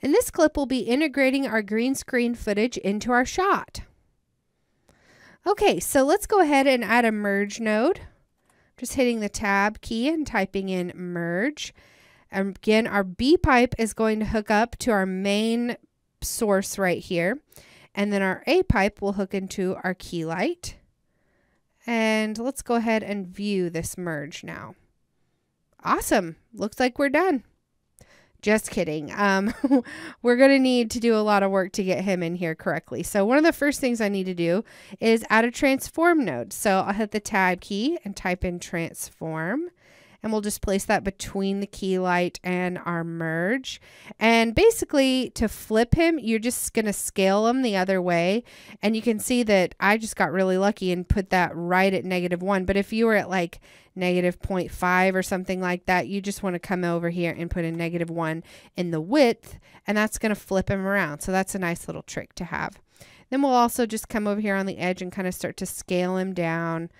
In this clip, we'll be integrating our green screen footage into our shot. Okay, so let's go ahead and add a merge node. Just hitting the tab key and typing in merge. And again, our B pipe is going to hook up to our main source right here. And then our A pipe will hook into our key light. And let's go ahead and view this merge now. Awesome. Looks like we're done. Just kidding. We're going to need to do a lot of work to get him in here correctly. So one of the first things I need to do is add a transform node. So I'll hit the tab key and type in transform. And we'll just place that between the key light and our merge. And basically to flip him, you're just going to scale him the other way. And you can see that I just got really lucky and put that right at -1. But if you were at like -0.5 or something like that, you just want to come over here and put a -1 in the width, and that's going to flip him around. So that's a nice little trick to have. Then we'll also just come over here on the edge and kind of start to scale him down.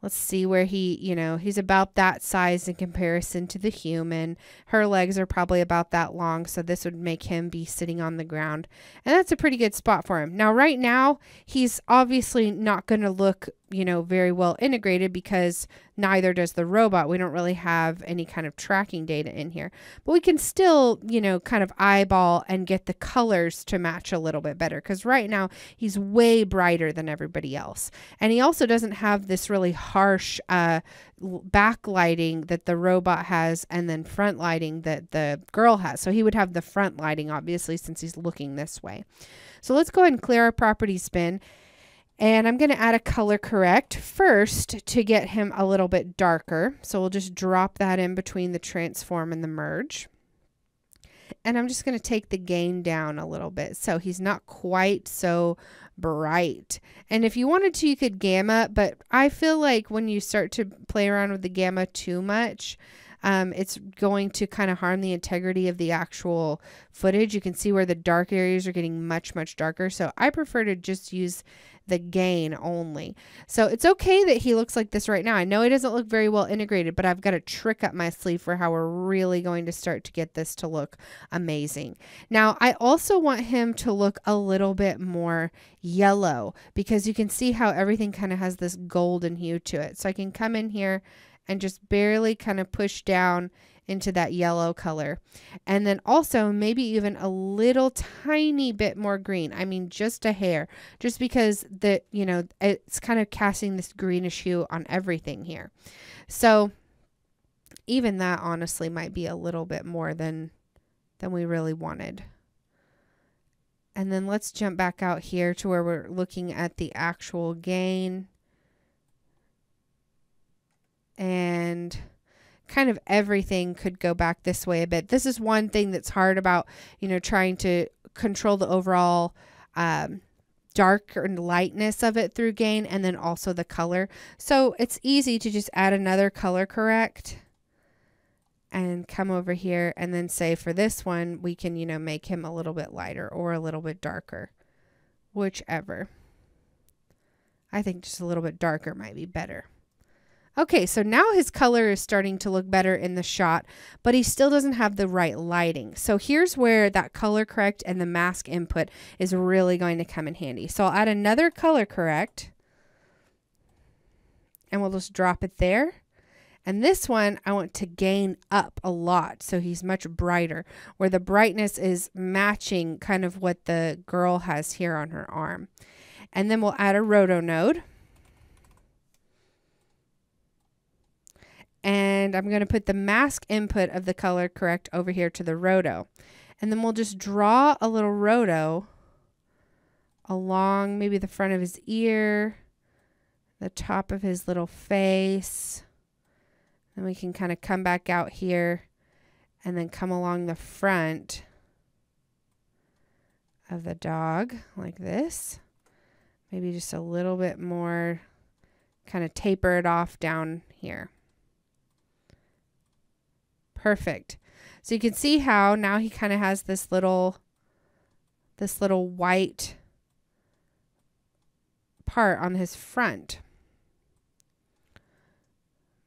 Let's see where he, you know, he's about that size in comparison to the human. Her legs are probably about that long, so this would make him be sitting on the ground. And that's a pretty good spot for him. Now, right now, he's obviously not going to look, you know, very well integrated because neither does the robot. We don't really have any kind of tracking data in here. But we can still, you know, kind of eyeball and get the colors to match a little bit better because right now he's way brighter than everybody else. And he also doesn't have this really harsh backlighting that the robot has and then front lighting that the girl has. So he would have the front lighting, obviously, since he's looking this way. So let's go ahead and clear our properties bin. And I'm going to add a color correct first to get him a little bit darker. So we'll just drop that in between the transform and the merge. And I'm just going to take the gain down a little bit so he's not quite so bright. And if you wanted to, you could gamma, but I feel like when you start to play around with the gamma too much, it's going to kind of harm the integrity of the actual footage. You can see where the dark areas are getting much, much darker. So I prefer to just use the gain only. So it's okay that he looks like this right now. I know he doesn't look very well integrated, but I've got a trick up my sleeve for how we're really going to start to get this to look amazing. Now, I also want him to look a little bit more yellow because you can see how everything kind of has this golden hue to it. So I can come in here and just barely kind of push down into that yellow color. And then also maybe even a little tiny bit more green. I mean, just a hair, just because the, you know, it's kind of casting this greenish hue on everything here. So even that honestly might be a little bit more than we really wanted. And then let's jump back out here to where we're looking at the actual gain. And kind of everything could go back this way a bit. This is one thing that's hard about, you know, trying to control the overall dark and lightness of it through gain and then also the color. So it's easy to just add another color correct and come over here and then say for this one, we can, you know, make him a little bit lighter or a little bit darker, whichever. I think just a little bit darker might be better. Okay, so now his color is starting to look better in the shot, but he still doesn't have the right lighting. So here's where that color correct and the mask input is really going to come in handy. So I'll add another color correct and we'll just drop it there. And this one, I want to gain up a lot so he's much brighter, where the brightness is matching kind of what the girl has here on her arm. And then we'll add a roto node. And I'm going to put the mask input of the color correct over here to the roto. And then we'll just draw a little roto along maybe the front of his ear, the top of his little face. Then we can kind of come back out here and then come along the front of the dog like this. Maybe just a little bit more, kind of taper it off down here. Perfect. So you can see how now he kind of has this little white part on his front.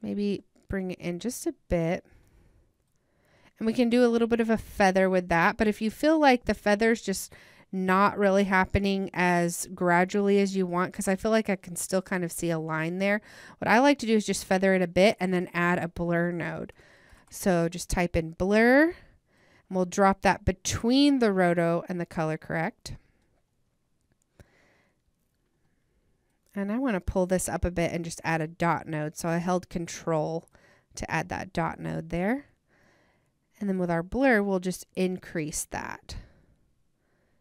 Maybe bring it in just a bit. And we can do a little bit of a feather with that. But if you feel like the feather's just not really happening as gradually as you want, because I feel like I can still kind of see a line there. What I like to do is just feather it a bit and then add a blur node. So just type in blur, and we'll drop that between the roto and the color correct. And I want to pull this up a bit and just add a dot node. So I held Control to add that dot node there. And then with our blur, we'll just increase that.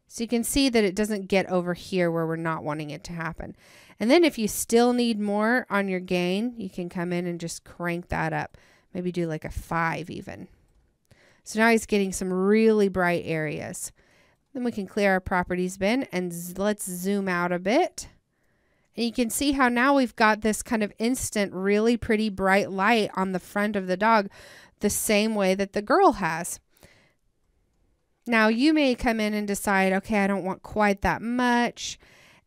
So you can see that it doesn't get over here where we're not wanting it to happen. And then if you still need more on your gain, you can come in and just crank that up. Maybe do like a 5 even. So now he's getting some really bright areas. Then we can clear our properties bin and let's zoom out a bit. And you can see how now we've got this kind of instant, really pretty bright light on the front of the dog, the same way that the girl has. Now you may come in and decide, okay, I don't want quite that much,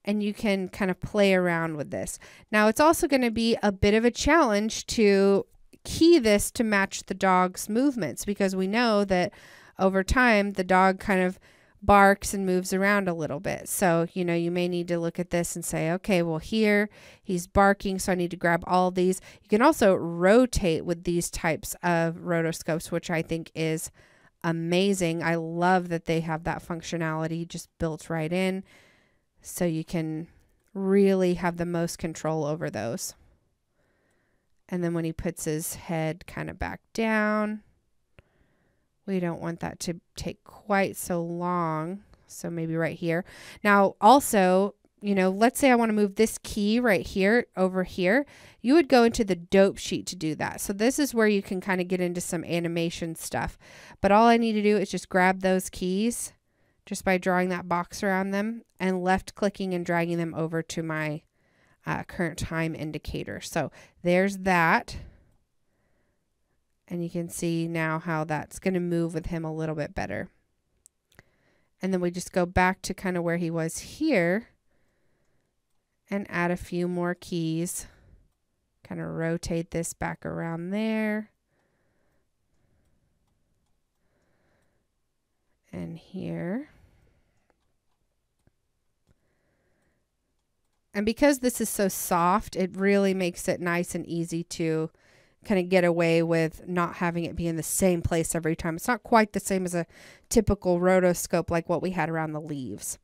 and you can kind of play around with this. Now it's also going to be a bit of a challenge to key this to match the dog's movements, because we know that over time the dog kind of barks and moves around a little bit. So, you know, you may need to look at this and say, okay, well here he's barking, so I need to grab all these. You can also rotate with these types of rotoscopes, which I think is amazing. I love that they have that functionality just built right in, so you can really have the most control over those. And then when he puts his head kind of back down, we don't want that to take quite so long. So maybe right here. Now also, you know, let's say I want to move this key right here over here. You would go into the dope sheet to do that. So this is where you can kind of get into some animation stuff. But all I need to do is just grab those keys just by drawing that box around them and left clicking and dragging them over to my current time indicator. So there's that. And you can see now how that's going to move with him a little bit better. And then we just go back to kind of where he was here and add a few more keys. Kind of rotate this back around there. And here. And because this is so soft, it really makes it nice and easy to kind of get away with not having it be in the same place every time. It's not quite the same as a typical rotoscope like what we had around the leaves.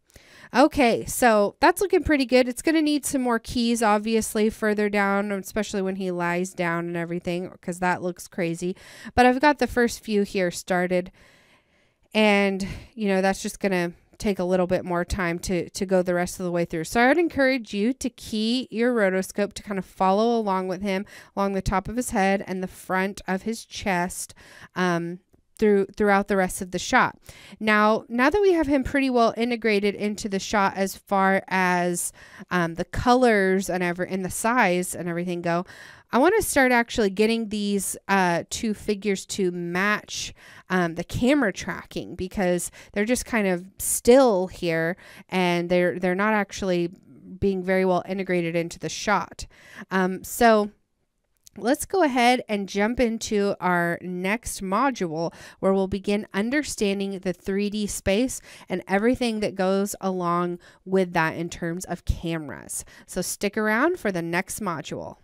Okay, so that's looking pretty good. It's going to need some more keys, obviously, further down, especially when he lies down and everything, because that looks crazy. But I've got the first few here started, and, you know, that's just going to take a little bit more time to go the rest of the way through. So I would encourage you to key your rotoscope to kind of follow along with him along the top of his head and the front of his chest, throughout the rest of the shot. Now that we have him pretty well integrated into the shot as far as the colors and the size and everything go, I want to start actually getting these two figures to match the camera tracking, because they're just kind of still here and they're not actually being very well integrated into the shot. So let's go ahead and jump into our next module, where we'll begin understanding the 3D space and everything that goes along with that in terms of cameras. So stick around for the next module.